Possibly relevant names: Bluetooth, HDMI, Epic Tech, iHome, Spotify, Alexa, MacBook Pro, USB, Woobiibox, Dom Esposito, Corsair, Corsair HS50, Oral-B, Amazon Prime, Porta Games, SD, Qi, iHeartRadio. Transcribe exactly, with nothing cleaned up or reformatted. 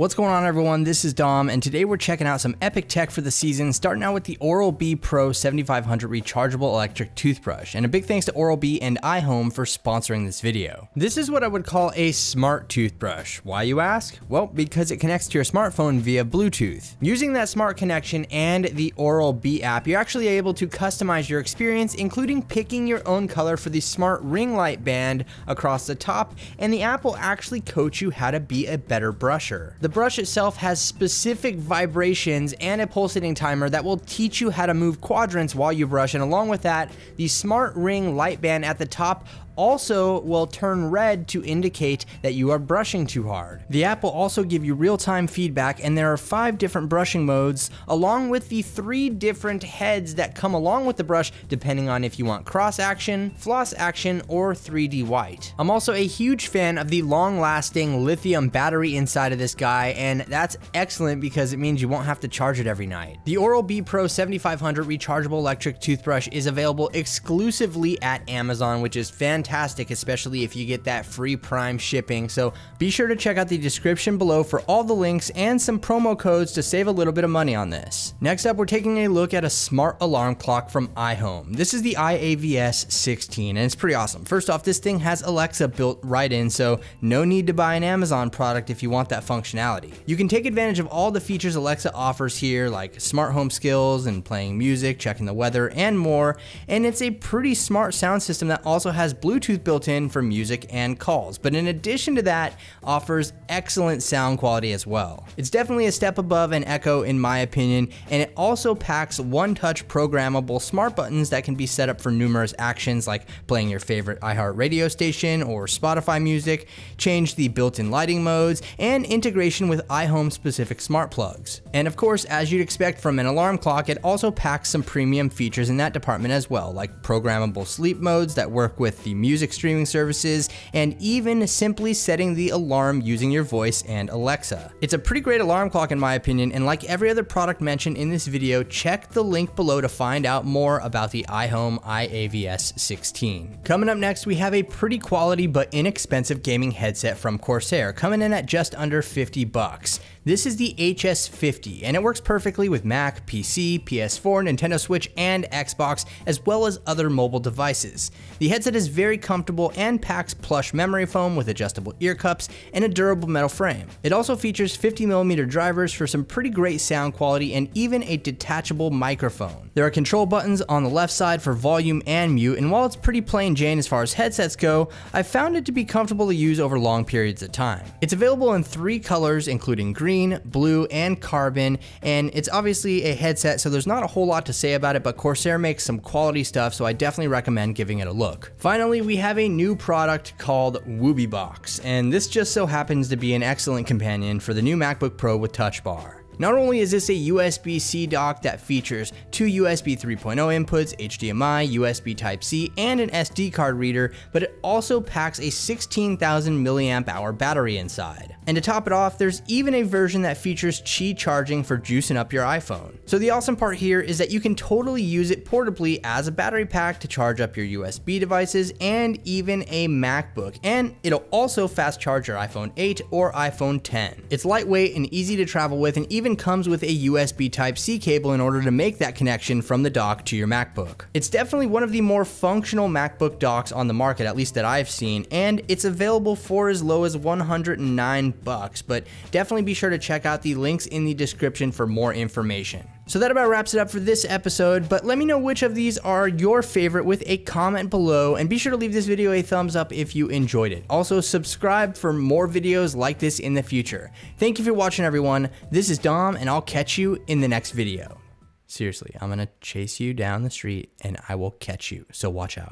What's going on, everyone? This is Dom, and today we're checking out some epic tech for the season, starting out with the Oral-B Pro seventy-five hundred rechargeable electric toothbrush. And a big thanks to Oral-B and iHome for sponsoring this video. This is what I would call a smart toothbrush. Why, you ask? Well, because it connects to your smartphone via Bluetooth. Using that smart connection and the Oral-B app, you're actually able to customize your experience, including picking your own color for the smart ring light band across the top, and the app will actually coach you how to be a better brusher. The The brush itself has specific vibrations and a pulsating timer that will teach you how to move quadrants while you brush, and along with that, the smart ring light band at the top also will turn red to indicate that you are brushing too hard. The app will also give you real-time feedback, and there are five different brushing modes, along with the three different heads that come along with the brush, depending on if you want cross action, floss action, or three D white. I'm also a huge fan of the long-lasting lithium battery inside of this guy, and that's excellent because it means you won't have to charge it every night. The Oral-B Pro seventy-five hundred rechargeable electric toothbrush is available exclusively at Amazon, which is fantastic. Fantastic, especially if you get that free Prime shipping. So be sure to check out the description below for all the links and some promo codes to save a little bit of money on this. Next up, we're taking a look at a smart alarm clock from iHome. This is the I A V S sixteen, and it's pretty awesome. First off, this thing has Alexa built right in, so no need to buy an Amazon product if you want that functionality. You can take advantage of all the features Alexa offers here, like smart home skills and playing music, checking the weather, and more. And it's a pretty smart sound system that also has Bluetooth Bluetooth built in for music and calls, but in addition to that, offers excellent sound quality as well. It's definitely a step above an Echo in my opinion, and it also packs one-touch programmable smart buttons that can be set up for numerous actions like playing your favorite iHeartRadio station or Spotify music, change the built-in lighting modes, and integration with iHome specific smart plugs. And of course, as you'd expect from an alarm clock, it also packs some premium features in that department as well, like programmable sleep modes that work with the music streaming services, and even simply setting the alarm using your voice and Alexa. It's a pretty great alarm clock in my opinion, and like every other product mentioned in this video, check the link below to find out more about the iHome I A V S sixteen. Coming up next, we have a pretty quality but inexpensive gaming headset from Corsair, coming in at just under fifty bucks. This is the H S fifty, and it works perfectly with Mac, P C, P S four, Nintendo Switch, and Xbox, as well as other mobile devices. The headset is very comfortable and packs plush memory foam with adjustable ear cups and a durable metal frame. It also features fifty millimeter drivers for some pretty great sound quality and even a detachable microphone. There are control buttons on the left side for volume and mute, and while it's pretty plain Jane as far as headsets go, I found it to be comfortable to use over long periods of time. It's available in three colors, including green, green, blue, and carbon, and it's obviously a headset, so there's not a whole lot to say about it, but Corsair makes some quality stuff, so I definitely recommend giving it a look. Finally, we have a new product called Woobiibox, and this just so happens to be an excellent companion for the new MacBook Pro with Touch Bar. Not only is this a U S B C dock that features two U S B three point oh inputs, H D M I, U S B Type C, and an S D card reader, but it also packs a sixteen thousand milliamp hour battery inside. And to top it off, there's even a version that features Qi charging for juicing up your iPhone. So the awesome part here is that you can totally use it portably as a battery pack to charge up your U S B devices and even a MacBook, and it'll also fast charge your iPhone eight or iPhone ten. It's lightweight and easy to travel with, and even comes with a U S B Type C cable in order to make that connection from the dock to your MacBook. It's definitely one of the more functional MacBook docks on the market, at least that I've seen, and it's available for as low as one hundred nine bucks, but definitely be sure to check out the links in the description for more information. So that about wraps it up for this episode, but let me know which of these are your favorite with a comment below, and be sure to leave this video a thumbs up if you enjoyed it. Also, subscribe for more videos like this in the future. Thank you for watching, everyone. This is Dom, and I'll catch you in the next video. Seriously, I'm gonna chase you down the street and I will catch you, so watch out.